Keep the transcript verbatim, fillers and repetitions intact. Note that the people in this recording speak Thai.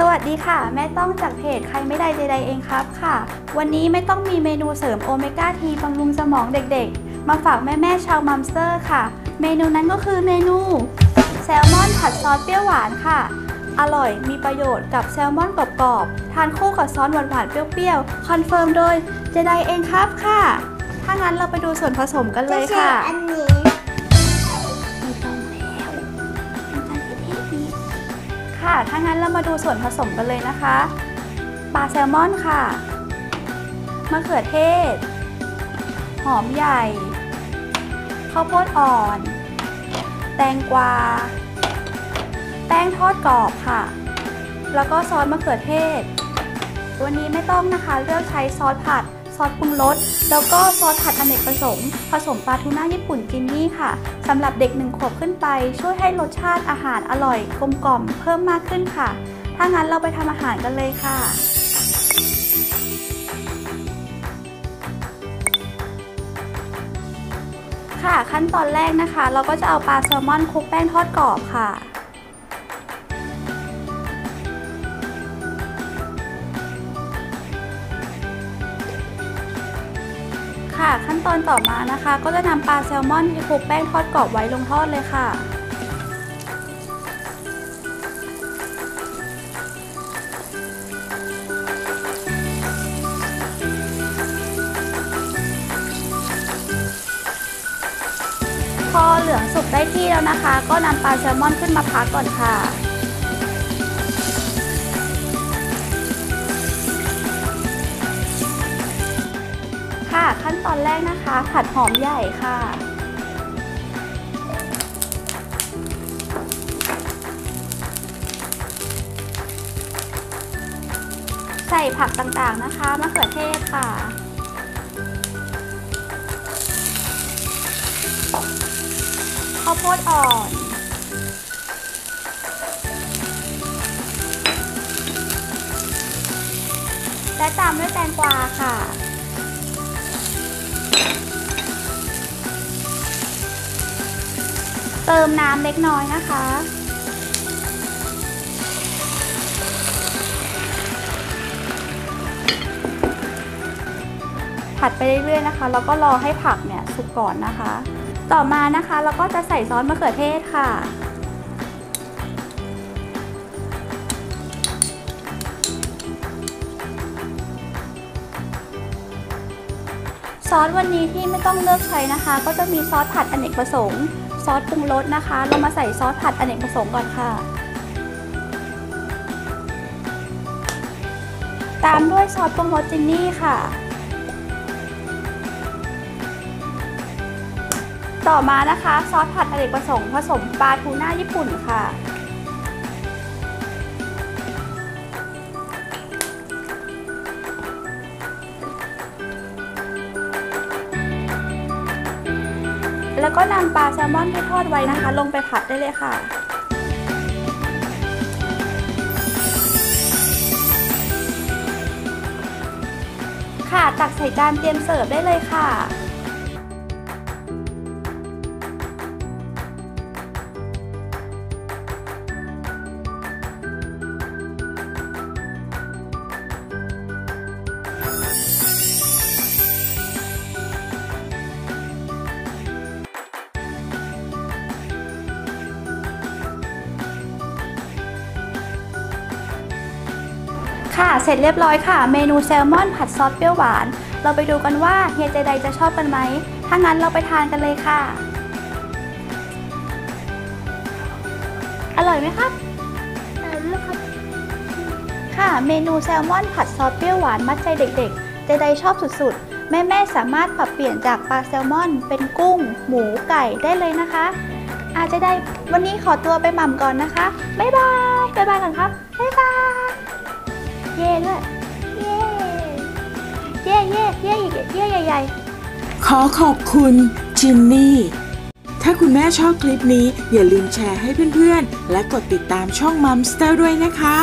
สวัสดีค่ะแม่ต้องจากเพจใครไม่ได้ใดๆเองครับค่ะวันนี้แม่ต้องมีเมนูเสริมโอเมก้าทีบำรุงสมองเด็กๆมาฝากแม่ๆชาวมัมสเตอร์ค่ะเมนูนั้นก็คือเมนูแซลมอนผัดซอสเปรี้ยวหวานค่ะอร่อยมีประโยชน์กับแซลมอนกรอบๆทานคู่กับซอสหวานๆเปรี้ยวๆคอนเฟิร์มโดยเจไดเองครับค่ะถ้างั้นเราไปดูส่วนผสมกันเลยค่ะอันนี้ค่ะถ้างั้นเรามาดูส่วนผสมกันเลยนะคะปลาแซลมอนค่ะมะเขือเทศหอมใหญ่ข้าวโพดอ่อนแตงกวาแป้งทอดกรอบค่ะแล้วก็ซอสมะเขือเทศวันนี้ไม่ต้องนะคะเลือกใช้ซอสผัดซอสปรุงรสแล้วก็ซอสผัดอเนกประสงค์ผสมปลาทูน่าญี่ปุ่นจินนี่ค่ะสำหรับเด็กหนึ่งขวบขึ้นไปช่วยให้รสชาติอาหารอร่อยกลมกล่อมเพิ่มมากขึ้นค่ะถ้างั้นเราไปทำอาหารกันเลยค่ะค่ะขั้นตอนแรกนะคะเราก็จะเอาปลาแซลมอนคลุกแป้งทอดกรอบค่ะค่ะขั้นตอนต่อมานะคะก็จะนำปลาแซลมอนที่คลุกแป้งทอดกรอบไว้ลงทอดเลยค่ะพอเหลืองสุกได้ที่แล้วนะคะก็นำปลาแซลมอนขึ้นมาพักก่อนค่ะขั้นตอนแรกนะคะผัดหอมใหญ่ค่ะใส่ผักต่างๆนะคะมะเขือเทศค่ะข้าวโพดอ่อนและตามด้วยแตงกวาค่ะเติมน้ำเล็กน้อยนะคะผัดไปเรื่อยๆนะคะแล้วก็รอให้ผักเนี่ยสุกก่อนนะคะต่อมานะคะเราก็จะใส่ซอสมะเขือเทศค่ะซอสวันนี้ที่ไม่ต้องเลือกใช้นะคะก็จะมีซอสผัดอเนกประสงค์ซอสปรุงรสนะคะเรามาใส่ซอสผัดอเนกประสงค์ก่อนค่ะตามด้วยซอสปรุงรสจินนี่ค่ะต่อมานะคะซอสผัดอเนกประสงค์ผสมปลาทูน่าญี่ปุ่นค่ะแล้วก็นำปลาแซลมอนที่ทอดไว้นะคะลงไปผัดได้เลยค่ะค่ะตักใส่จานเตรียมเสิร์ฟได้เลยค่ะค่ะเสร็จเรียบร้อยค่ะเมนูแซลมอนผัดซอสเปรี้ยวหวานเราไปดูกันว่าเฮียเจไดจะชอบกันไหมถ้างั้นเราไปทานกันเลยค่ะอร่อยไหมครับอร่อยมากครับค่ะเมนูแซลมอนผัดซอสเปรี้ยวหวานมัดใจเด็กๆเจไดชอบสุดๆแม่ๆสามารถปรับเปลี่ยนจากปลาแซลมอนเป็นกุ้งหมูไก่ได้เลยนะคะอาจจะได้วันนี้ขอตัวไปหม่ำก่อนนะคะบ๊ายบายบ๊ายบายกันครับบ๊ายบายเย่ด้วยเย่เย่เย่เย่เย่ใหญ่ๆขอขอบคุณจินนี่ถ้าคุณแม่ชอบคลิปนี้อย่าลืมแชร์ให้เพื่อนๆและกดติดตามช่องมัมสเตอร์ด้วยนะคะ